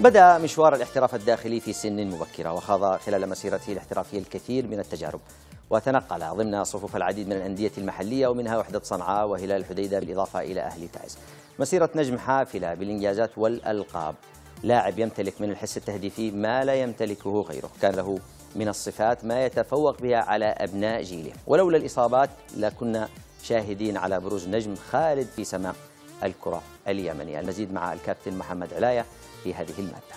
بدأ مشوار الاحتراف الداخلي في سن مبكرة، وخاض خلال مسيرته الاحترافية الكثير من التجارب، وتنقل ضمن صفوف العديد من الأندية المحلية ومنها وحدة صنعاء وهلال الحديدة بالإضافة إلى أهلي تعز. مسيرة نجم حافلة بالإنجازات والألقاب، لاعب يمتلك من الحس التهديفي ما لا يمتلكه غيره، كان له من الصفات ما يتفوق بها على أبناء جيله، ولولا الإصابات لكنا شاهدين على بروز نجم خالد في سماء الكرة اليمنية. المزيد مع الكابتن محمد علاية في هذه المادة.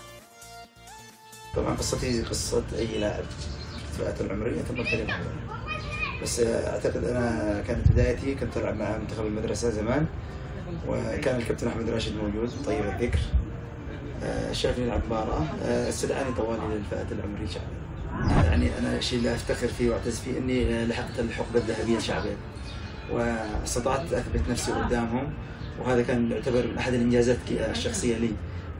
طبعا قصتي قصة أي لاعب فئة العمرية تم تكلمها، بس أعتقد أنا كانت بدايتي كنت ألعب مع منتخب المدرسة زمان، وكان الكابتن أحمد راشد موجود طيب الذكر، شافني ألعب مباراة استدعاني طوالي للفئة العمرية الشعبية. يعني أنا شيء لا أفتخر فيه وأعتز فيه إني لحقت الحقبة الذهبية الشعبية واستطعت أثبت نفسي قدامهم، وهذا كان يعتبر من أحد الإنجازات الشخصية لي،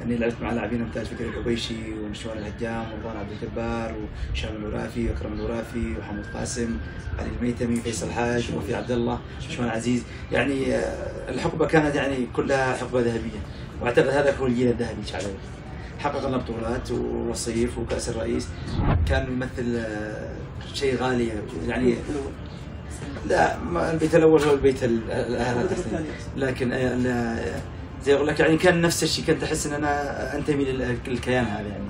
أني لعبت مع لاعبين أمثال فكري القبيشي ومشوان الهجام ورضوان عبد الجبار وشام الورافي وأكرم الورافي وحمود قاسم علي الميتمي وفيصل حاج وفي عبد الله مشوان عزيز. يعني الحقبة كانت يعني كلها حقبة ذهبية، وأعتقد هذا هو الجيل الذهبي الشعبي. حققنا بطولات ووصيف وكأس الرئيس، كان يمثل شيء غالي، يعني لا البيت الأول هو البيت الثاني، لكن زي أقول لك يعني كان نفس الشيء، كنت أحس إن أنا أنتمي للكيان هذا، يعني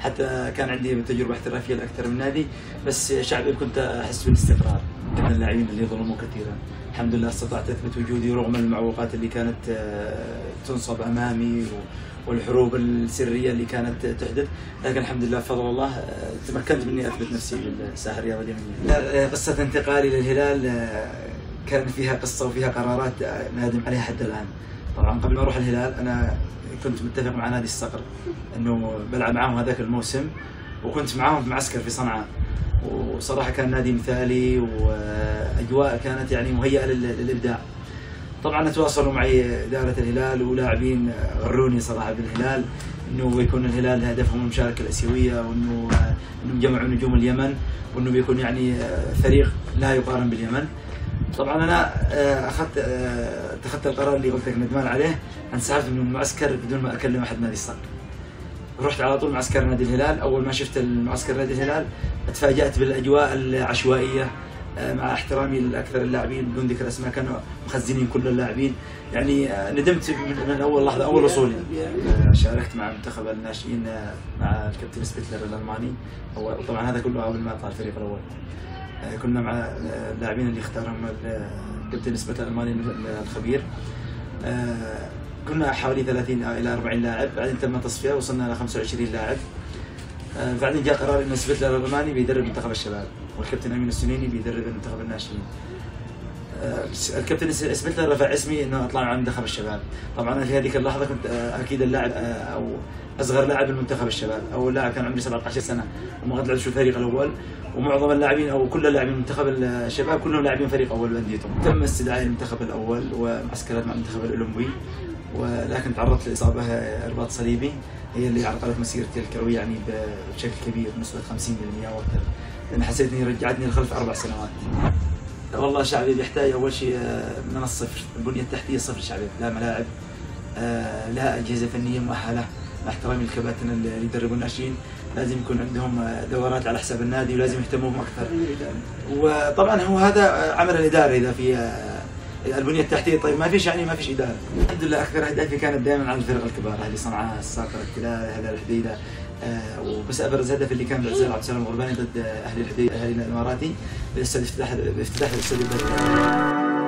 حتى كان عندي تجربة احترافية لأكثر من هذه، بس شعبي كنت أحس بالاستقرار. كنا اللاعبين اللي ظلموا كثيرا، الحمد لله استطعت أثبت وجودي رغم المعوقات اللي كانت تنصب أمامي والحروب السرية اللي كانت تحدث، لكن الحمد لله بفضل الله تمكنت مني أثبت نفسي بالساحة الرياضية. قصة انتقالي للهلال كان فيها قصة وفيها قرارات نادم عليها حتى الآن. طبعا قبل ما اروح الهلال انا كنت متفق مع نادي الصقر انه بلعب معاهم هذاك الموسم، وكنت معاهم في معسكر في صنعاء، وصراحه كان نادي مثالي واجواء كانت يعني مهيئه للابداع. طبعا تواصلوا معي اداره الهلال ولاعبين غروني صراحه بالهلال، انه بيكون الهلال هدفهم المشاركه الاسيويه، وانه جمعوا نجوم اليمن، وانه بيكون يعني فريق لا يقارن باليمن. طبعا انا اتخذت القرار اللي قلت لك ندمان عليه، انسحبت من المعسكر بدون ما اكلم احد نادي الصقر، رحت على طول معسكر نادي الهلال. اول ما شفت المعسكر نادي الهلال تفاجات بالاجواء العشوائيه، مع احترامي لاكثر اللاعبين بدون ذكر اسماء كانوا مخزنين كل اللاعبين، يعني ندمت من اول لحظه اول وصولي. شاركت مع منتخب الناشئين مع الكابتن سبيتلر الالماني، وطبعا هذا كله قبل ما اطلع الفريق الاول. كنا مع اللاعبين اللي اختارهم الكابتن سبيتلر الالماني الخبير، كنا حوالي 30 الى 40 لاعب، بعدين تم تصفيه وصلنا ل 25 لاعب، بعدين جاء قرار ان سبيتلر الالماني بيدرب منتخب الشباب والكابتن امين السنيني بيدرب منتخب الناشئين. الكابتن سبيتلر رفع اسمي انه اطلع مع منتخب الشباب. طبعا انا في هذيك اللحظه كنت اكيد اللاعب او اصغر لاعب بالمنتخب الشباب، اول لاعب كان عمري 17 سنه وما قد لعبت في الفريق الاول، ومعظم اللاعبين او كل اللاعبين منتخب الشباب كلهم لاعبين فريق اول بانديتهم. تم استدعاء المنتخب الاول ومعسكرات مع المنتخب الاولمبي، ولكن تعرضت لاصابه رباط صليبي هي اللي عرقلت مسيرتي الكرويه يعني بشكل كبير بنسبه 50% واكثر، لان حسيت اني رجعتني لخلف 4 سنوات. والله شعبي بيحتاج اول شيء من الصفر، البنيه التحتيه صفر شعبي، لا ملاعب لا اجهزه فنيه مؤهله، مع احترامي الكباتن اللي يدربوا الناشئين لازم يكون عندهم دورات على حساب النادي ولازم يهتموا بهم اكثر. وطبعا هو هذا عمل الاداره، اذا في البنيه التحتيه طيب ما فيش اداره. الحمد لله اكثر اهدافي كانت دائما على الفرق الكبار، اهلي صنعاء، الصقر، التلال، هلال الحديده، وبس ابرز هدف اللي كان بعزال عبد السلام الغرباني ضد اهلي الحديده اهلي الاماراتي بالافتتاح الاستوديو.